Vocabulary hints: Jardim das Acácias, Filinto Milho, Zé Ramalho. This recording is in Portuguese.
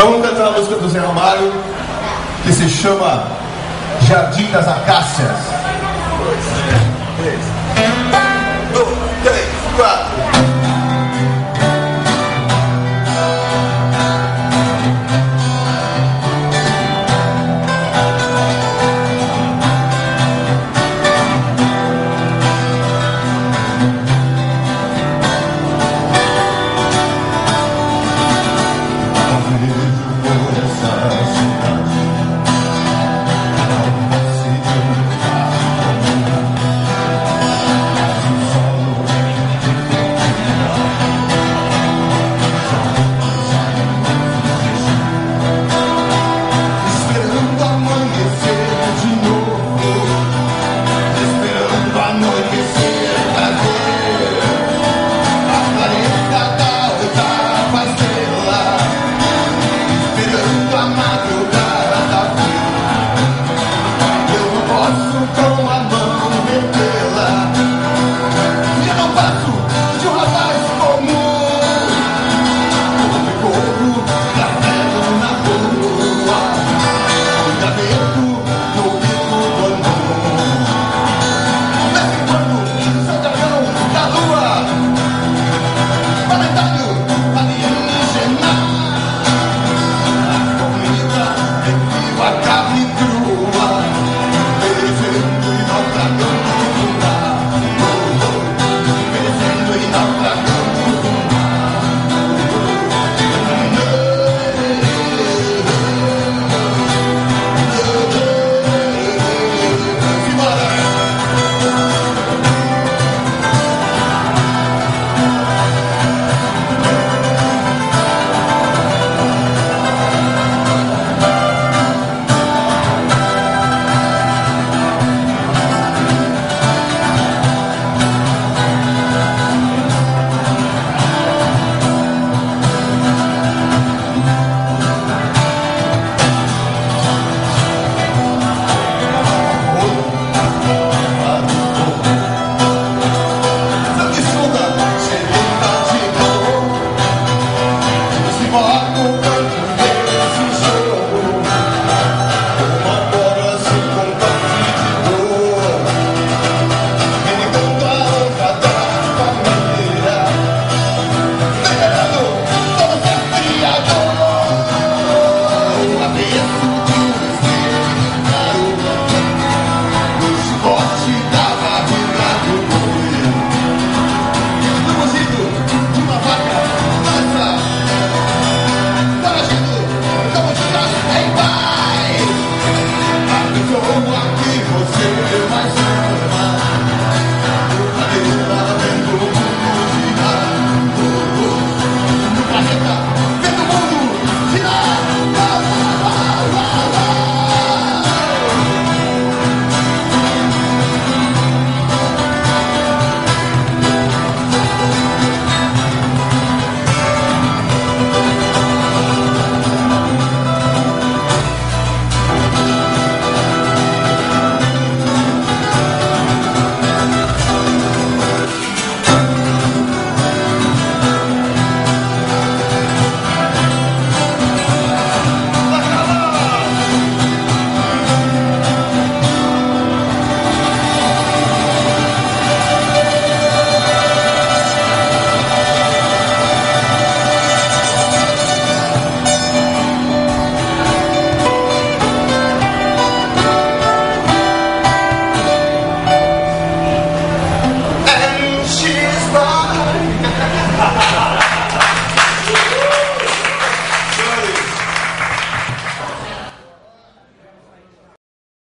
Vamos cantar a música do Zé Ramalho, que se chama Jardim das Acácias. 1, 2, 3, 4.